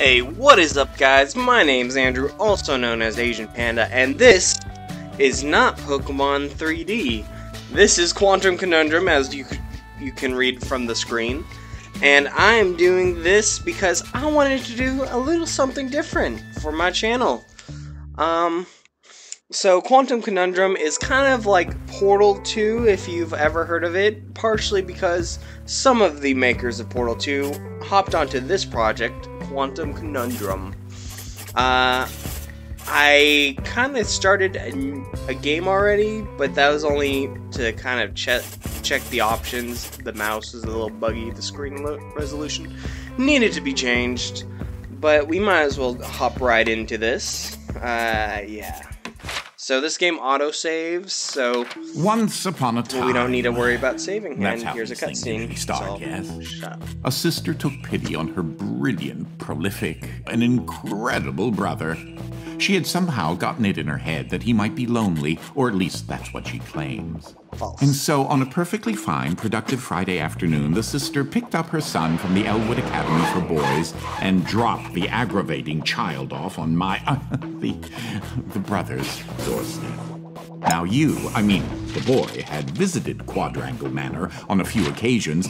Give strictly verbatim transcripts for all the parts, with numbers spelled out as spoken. Hey, what is up guys? My name's Andrew, also known as Asian Panda, and this is not Pokemon three D. This is Quantum Conundrum, as you, you can read from the screen. And I'm doing this because I wanted to do a little something different for my channel. Um, so Quantum Conundrum is kind of like Portal two, if you've ever heard of it, partially because some of the makers of Portal two hopped onto this project, Quantum Conundrum. Uh, I kind of started a, a game already, but that was only to kind of check check the options. The mouse is a little buggy, the screen resolution needed to be changed, but we might as well hop right into this. Uh, yeah. So this game auto-saves, so once upon a time, we don't need to worry about saving him. And here's a cutscene. Start, yes. A sister took pity on her brilliant, prolific, and incredible brother. She had somehow gotten it in her head that he might be lonely, or at least that's what she claims. False. And so, on a perfectly fine, productive Friday afternoon, the sister picked up her son from the Elwood Academy for Boys and dropped the aggravating child off on my, uh, the, the brother's doorstep. Now you, I mean, the boy, had visited Quadrangle Manor on a few occasions.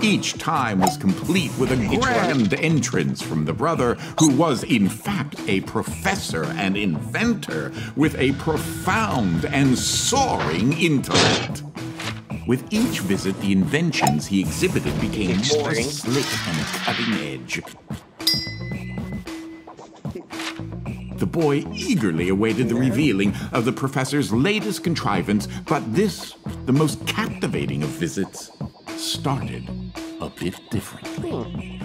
Each time was complete with a grand entrance from the brother, who was in fact a professor and inventor with a profound and soaring intellect. With each visit, the inventions he exhibited became more slick and cutting edge. The boy eagerly awaited the revealing of the professor's latest contrivance, but this, the most captivating of visits, started a bit differently.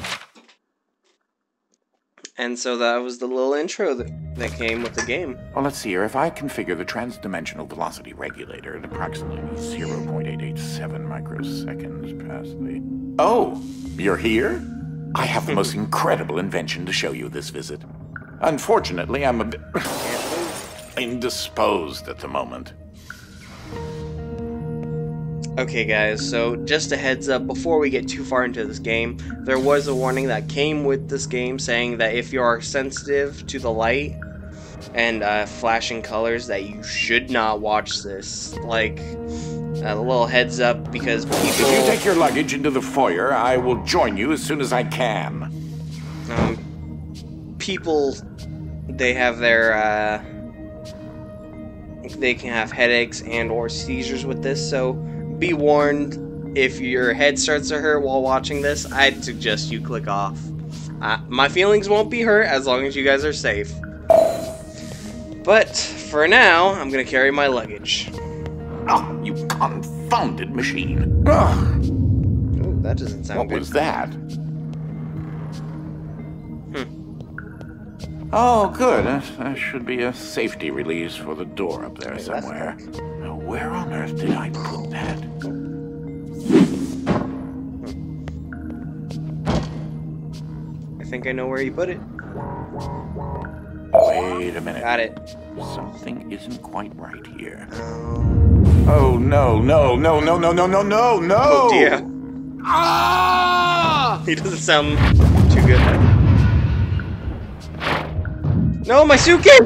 And so that was the little intro that, that came with the game. Well, let's see here. If I configure the transdimensional velocity regulator at approximately zero point eight eight seven microseconds past the... Oh, you're here? I have the most incredible invention to show you this visit. Unfortunately, I'm a bit indisposed at the moment. Okay guys, so just a heads up, before we get too far into this game, there was a warning that came with this game saying that if you are sensitive to the light and uh, flashing colors, that you should not watch this. Like, a little heads up, because people... If you take your luggage into the foyer, I will join you as soon as I can. Um... People, they have their, uh, they can have headaches and or seizures with this, so be warned, if your head starts to hurt while watching this, I'd suggest you click off. Uh, my feelings won't be hurt as long as you guys are safe. But, for now, I'm gonna carry my luggage. Oh, you confounded machine. Ugh. Ooh, that doesn't sound what good. What was that? Oh, good. That should be a safety release for the door up there somewhere. Now, where on earth did I put that? I think I know where you put it. Wait a minute. Got it. Something isn't quite right here. Oh, no, no, no, no, no, no, no, no, no! Oh, dear. Ah! He doesn't sound too good. No, my suitcase!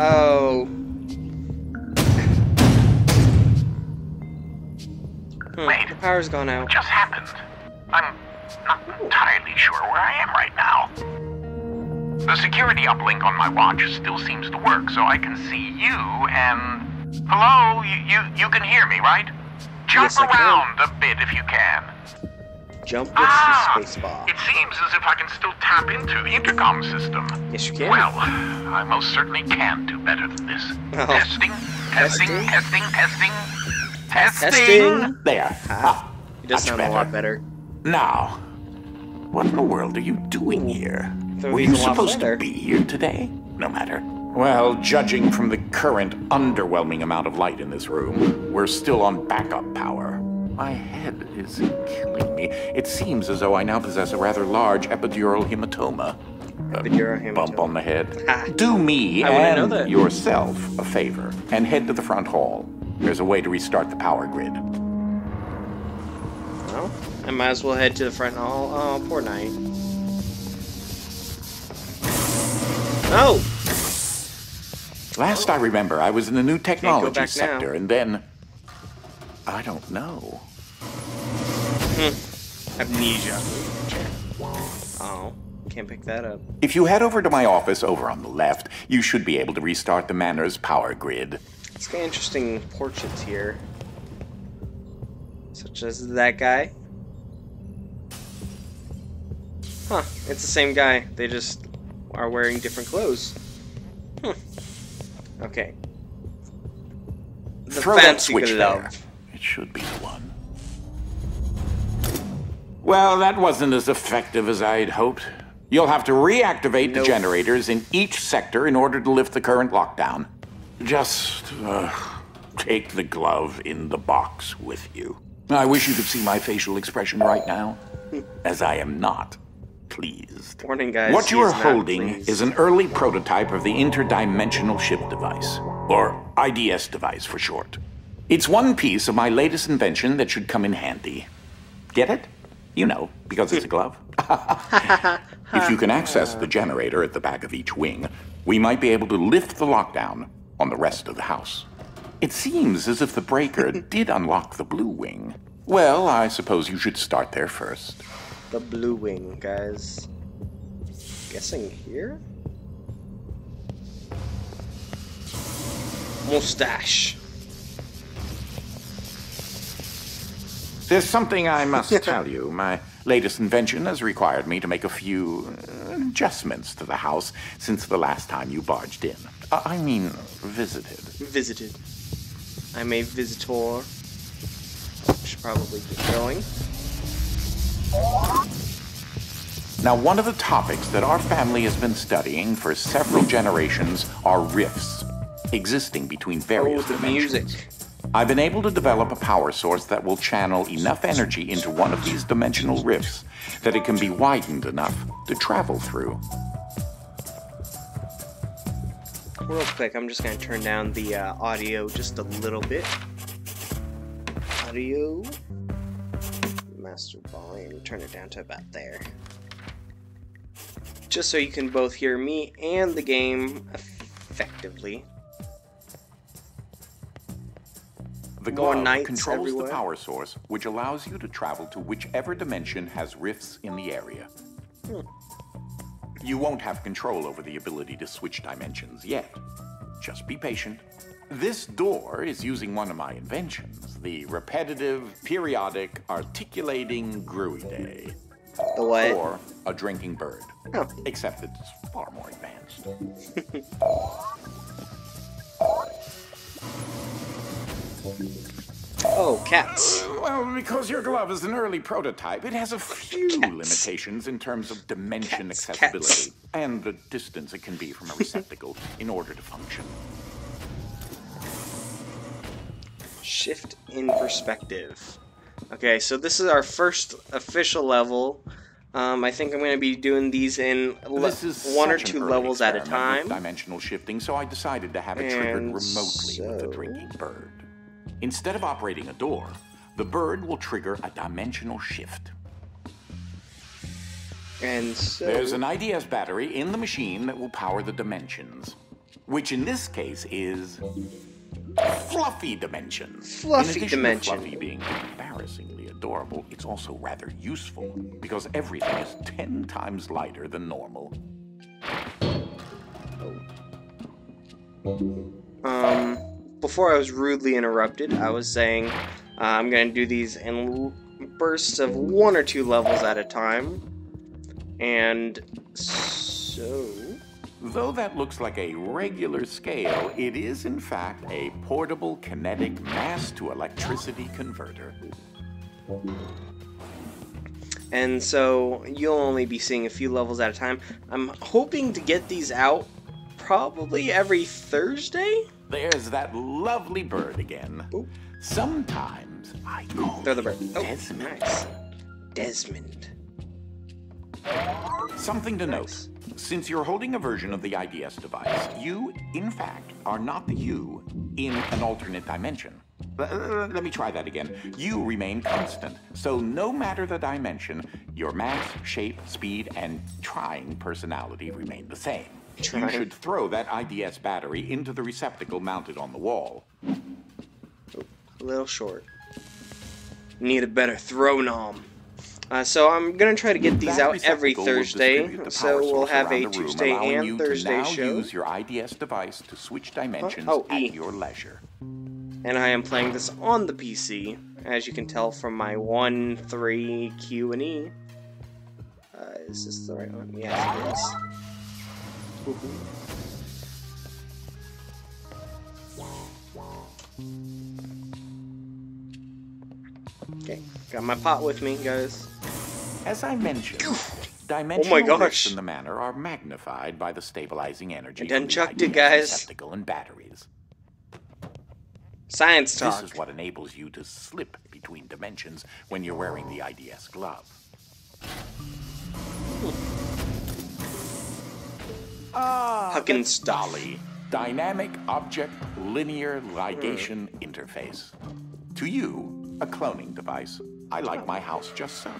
Oh. Hmm, wait. The power's gone out. What just happened? I'm not entirely sure where I am right now. The security uplink on my watch still seems to work, so I can see you and... Hello? You, you, you can hear me, right? Jump yes, around a bit if you can. Jump with ah, the spacebar. It seems as if I can still tap into the intercom system. Yes, you can. Well, I most certainly can do better than this. Oh. Testing, testing, testing, testing, testing, testing. There. Ah, it does sound better. A lot better. Now, what in the world are you doing here? So were you supposed to be here today? No matter. Well, judging from the current underwhelming amount of light in this room, we're still on backup power. My head is killing me. It seems as though I now possess a rather large epidural hematoma. Epidural hematoma. Bump on the head. Ah. Do me I and know that. yourself a favor and head to the front hall. There's a way to restart the power grid. Well, I might as well head to the front hall. Oh, poor Knight. No! Last oh. I remember, I was in the new technology sector, now. and then... I don't know. Hmm. Amnesia. Oh. Can't pick that up. If you head over to my office over on the left, you should be able to restart the manor's power grid. It's got interesting portraits here. Such as that guy. Huh, it's the same guy. They just are wearing different clothes. Hmm. Okay. The Throw that switch there. It should be the one. Well, that wasn't as effective as I had hoped. You'll have to reactivate nope. the generators in each sector in order to lift the current lockdown. Just uh, take the glove in the box with you. I wish you could see my facial expression right now, as I am not pleased. Morning, guys. What you are holding pleased. is an early prototype of the interdimensional ship device, or I D S device for short. It's one piece of my latest invention that should come in handy. Get it? You know, because it's a glove. If you can access the generator at the back of each wing, we might be able to lift the lockdown on the rest of the house. It seems as if the breaker did unlock the blue wing. Well, I suppose you should start there first. The blue wing, guys. Guessing here? Mustache. There's something I must tell you. My latest invention has required me to make a few adjustments to the house since the last time you barged in. Uh, I mean, visited. Visited. I'm a visitor. Should probably get going. Now, one of the topics that our family has been studying for several generations are rifts existing between various oh, the dimensions. Music. I've been able to develop a power source that will channel enough energy into one of these dimensional rifts that it can be widened enough to travel through. Real quick, I'm just going to turn down the uh, audio just a little bit. Audio. Master volume. Turn it down to about there. Just so you can both hear me and the game effectively. The glove controls everywhere. the power source, which allows you to travel to whichever dimension has rifts in the area. Hmm. You won't have control over the ability to switch dimensions yet. Just be patient. This door is using one of my inventions, the repetitive, periodic, articulating Gruy Day. The what? Or a drinking bird. Oh. Except it's far more advanced. Oh, cats. Uh, well, because your glove is an early prototype, it has a few cats. limitations in terms of dimension cats, accessibility cats. and the distance it can be from a receptacle in order to function. Shift in perspective. Okay, so this is our first official level. Um, I think I'm going to be doing these in this is one or two levels at a time. Dimensional shifting, so I decided to have it and triggered remotely so... with the drinking bird. Instead of operating a door, the bird will trigger a dimensional shift. And so... There's an I D S battery in the machine that will power the dimensions, which in this case is Fluffy Dimension. Fluffy Dimension. Fluffy being embarrassingly adorable, it's also rather useful because everything is ten times lighter than normal. Um... Before I was rudely interrupted, I was saying uh, I'm going to do these in bursts of one or two levels at a time. And so... Though that looks like a regular scale, it is in fact a portable kinetic mass to electricity converter. And so you'll only be seeing a few levels at a time. I'm hoping to get these out probably every Thursday? There's that lovely bird again. Ooh. Sometimes I call Throw the bird. Oh, Desmond. Nice. Desmond. Something to nice. note. Since you're holding a version of the I D S device, you, in fact, are not the you in an alternate dimension. Let me try that again. You remain constant, so no matter the dimension, your mass, shape, speed, and trying personality remain the same. Try. You should throw that I D S battery into the receptacle mounted on the wall. Oh, a little short. Need a better throw nom. Uh, so I'm going to try to get these that out every Thursday, so we'll have a Tuesday room, and Thursday show. Use your I D S device to switch dimensions huh? oh, at e. your leisure. And I am playing this on the P C, as you can tell from my one, three, Q, and E. Uh, is this the right one? Yeah, it is. Okay, got my pot with me, guys. As I mentioned, dimensional oh rifts in the manor are magnified by the stabilizing energy and then chucked it, guys. Receptacle and batteries. Science talk. This is what enables you to slip between dimensions when you're wearing the I D S glove. Ah, Huckin' Dolly. Dynamic Object Linear Ligation hmm. Interface. To you, a cloning device. I like my house just so.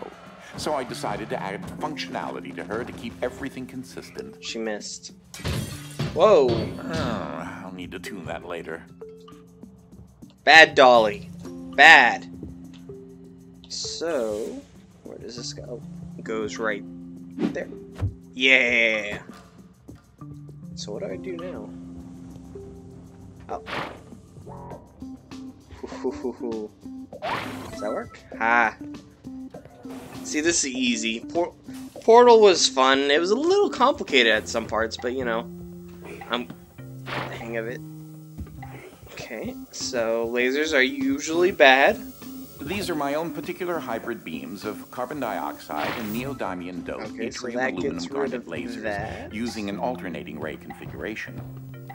So I decided to add functionality to her to keep everything consistent. She missed. Whoa. Uh, I'll need to tune that later. Bad Dolly. Bad. So, where does this go? It goes right there. Yeah. So what do I do now? Oh. Ooh. Does that work? Ha. See, this is easy. Por Portal was fun. It was a little complicated at some parts, but you know, I'm the hang of it. Okay, so lasers are usually bad. These are my own particular hybrid beams of carbon dioxide and neodymium-doped yttrium aluminum garnet lasers that. Using an alternating ray configuration.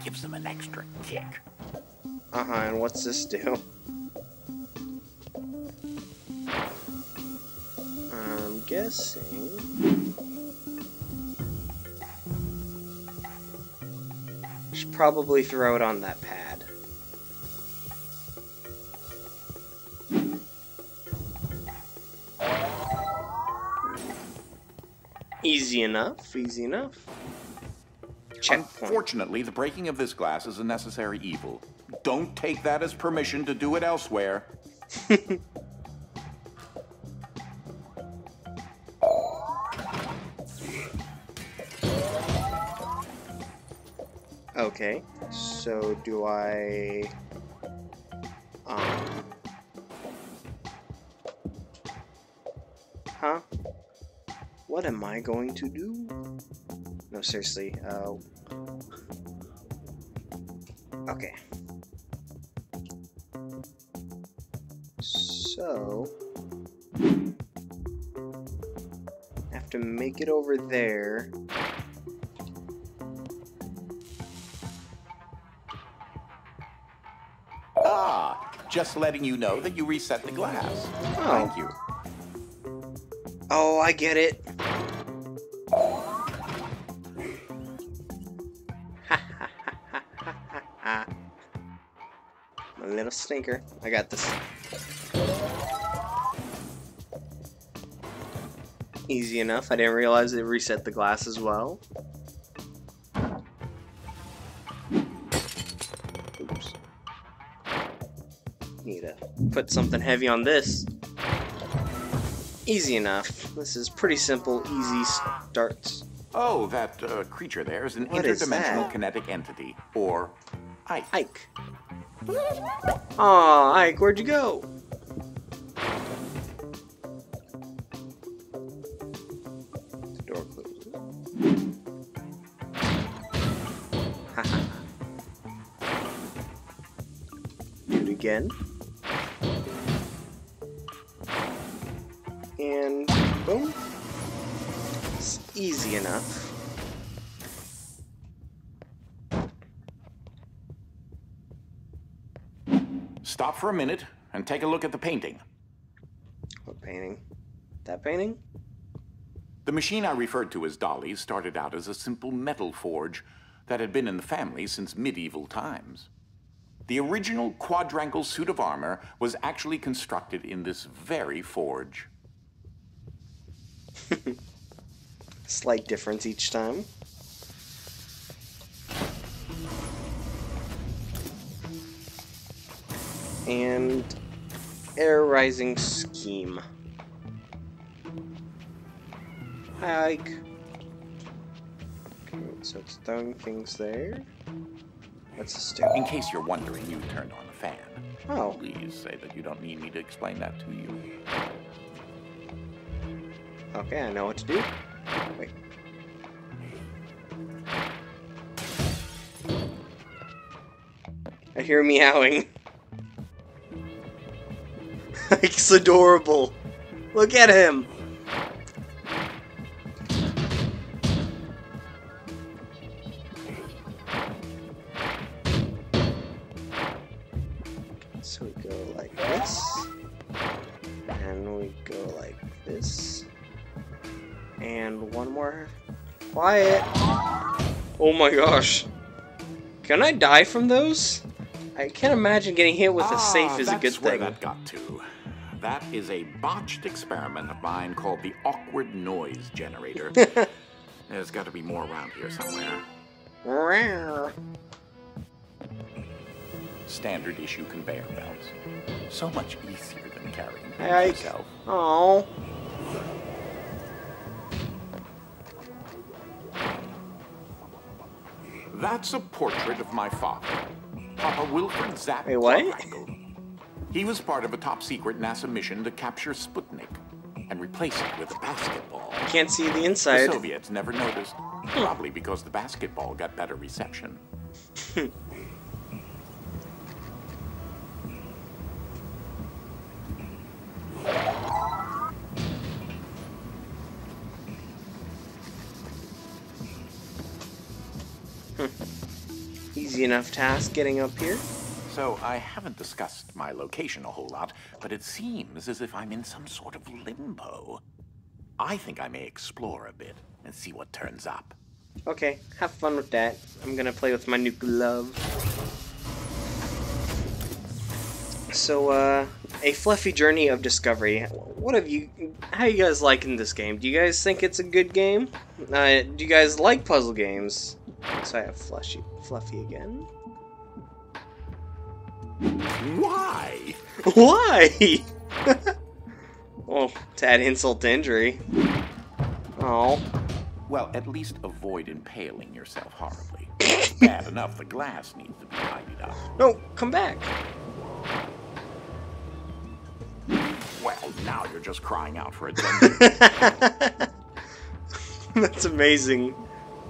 Gives them an extra kick. Uh-huh, and what's this do? I'm guessing... I should probably throw it on that pad. Easy enough, easy enough. Checkpoint. Unfortunately, the breaking of this glass is a necessary evil. Don't take that as permission to do it elsewhere. Okay, so do I... Um... Huh? What am I going to do? No, seriously. Uh, okay. So... I have to make it over there. Ah! Just letting you know that you reset the glass. Oh. Thank you. Oh, I get it. Little stinker. I got this. Easy enough. I didn't realize it reset the glass as well. Oops. Need to put something heavy on this. Easy enough. This is pretty simple, easy starts. Oh, that uh, creature there is an what interdimensional is kinetic entity, or Ike. Ike. Aw, Ike, where'd you go? The door closes. Haha. Do it again. And boom. It's easy enough. Stop for a minute and take a look at the painting. What painting? That painting? The machine I referred to as Dolly started out as a simple metal forge that had been in the family since medieval times. The original quadrangle suit of armor was actually constructed in this very forge. Slight difference each time. And air rising scheme. Hi, Ike. Okay, so it's throwing things there. What's this do? In case you're wondering, you turned on a fan. Oh. Please say that you don't need me to explain that to you. Okay, I know what to do. Wait. I hear meowing. It's adorable. Look at him. So we go like this, and we go like this, and one more. Quiet. Oh my gosh. Can I die from those? I can't imagine getting hit with a safe is a good thing. That's where that got to. That is a botched experiment of mine called the Awkward Noise Generator. There's got to be more around here somewhere. Standard issue conveyor belts. So much easier than carrying them hey, yourself. Oh. That's a portrait of my father, Papa Wilkins. Wait, what? He was part of a top-secret NASA mission to capture Sputnik and replace it with a basketball. I can't see the inside. The Soviets never noticed, probably because the basketball got better reception. Easy enough task getting up here. So, I haven't discussed my location a whole lot, but it seems as if I'm in some sort of limbo. I think I may explore a bit and see what turns up. Okay, have fun with that. I'm gonna play with my new glove. So, uh, a fluffy journey of discovery. What have you, how you guys liking this game? Do you guys think it's a good game? Uh, do you guys like puzzle games? So I have Fluffy, Fluffy again. Why? Why? Well, to add insult to injury. Oh. Well, at least avoid impaling yourself horribly. Bad enough, the glass needs to be tidied up. No, come back. Well, now you're just crying out for attention. That's amazing.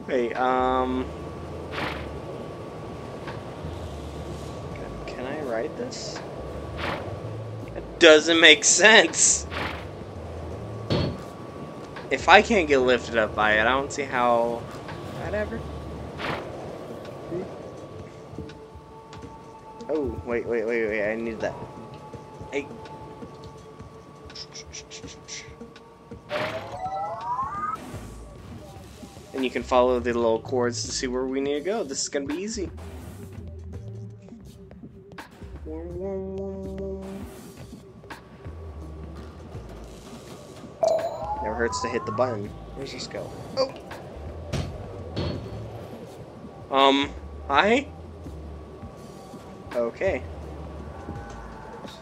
Hey, um... Write this? That doesn't make sense. If I can't get lifted up by it, I don't see how. Whatever. Oh, wait, wait, wait, wait! I need that. Hey. And you can follow the little cords to see where we need to go. This is gonna be easy. Never hurts to hit the button. Where's this go? Oh! Um, I? Okay.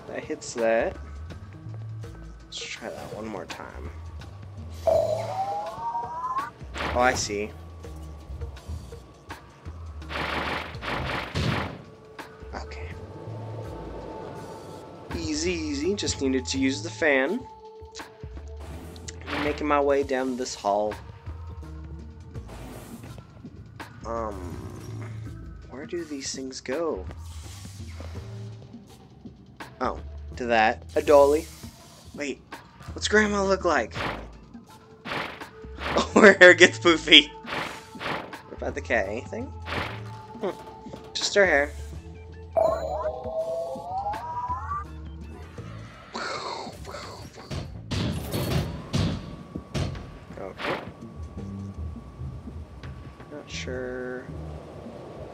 That hits that. Let's try that one more time. Oh, I see. Easy, easy. Just needed to use the fan. I'm making my way down this hall. Um, where do these things go? Oh, to that. A dolly. Wait, what's Grandma look like? Oh, her hair gets poofy. What about the cat? Anything? Hmm. Just her hair. Sure.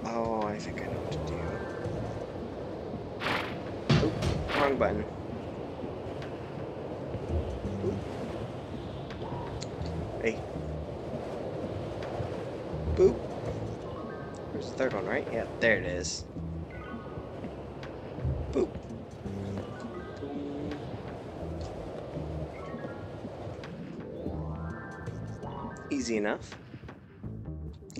Oh, I think I know what to do. wrong button. Boop. Hey. Boop. There's the third one, right? Yeah, there it is. Boop. Easy enough.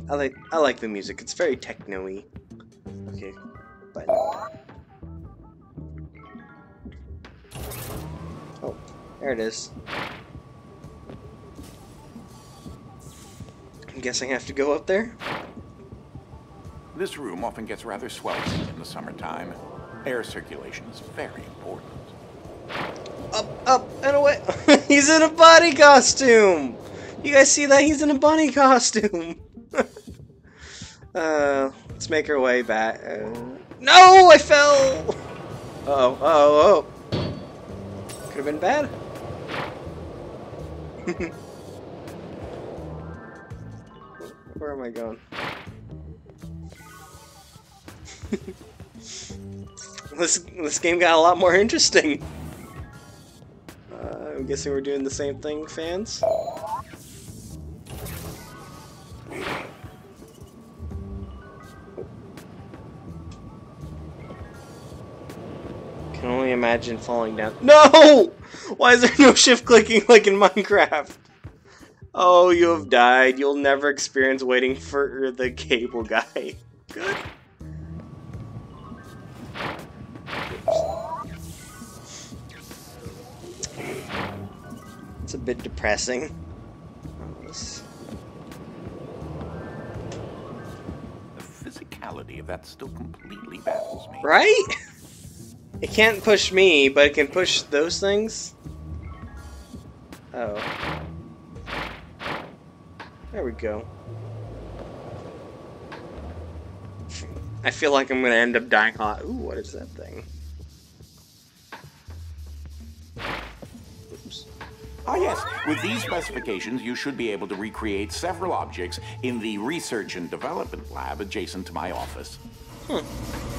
I like I like the music. It's very techno-y. Okay. Button. Oh, there it is. I'm guessing I have to go up there. This room often gets rather sweltered in the summertime. Air circulation is very important. Up, up, and away. He's in a bunny costume. You guys see that? He's in a bunny costume. Uh, let's make our way back. Uh, no, I fell. Uh oh, oh, oh. Could have been bad. Where am I going? This this game got a lot more interesting. Uh, I'm guessing we're doing the same thing, fans. Imagine falling down. No! Why is there no shift clicking like in Minecraft? Oh, you have died. You'll never experience waiting for the cable guy. Good. It's a bit depressing. The physicality of that still completely baffles me. Right? It can't push me, but it can push those things. Oh. There we go. I feel like I'm gonna end up dying hot. Ooh, what is that thing? Oops. Ah yes, with these specifications you should be able to recreate several objects in the research and development lab adjacent to my office. Hmm.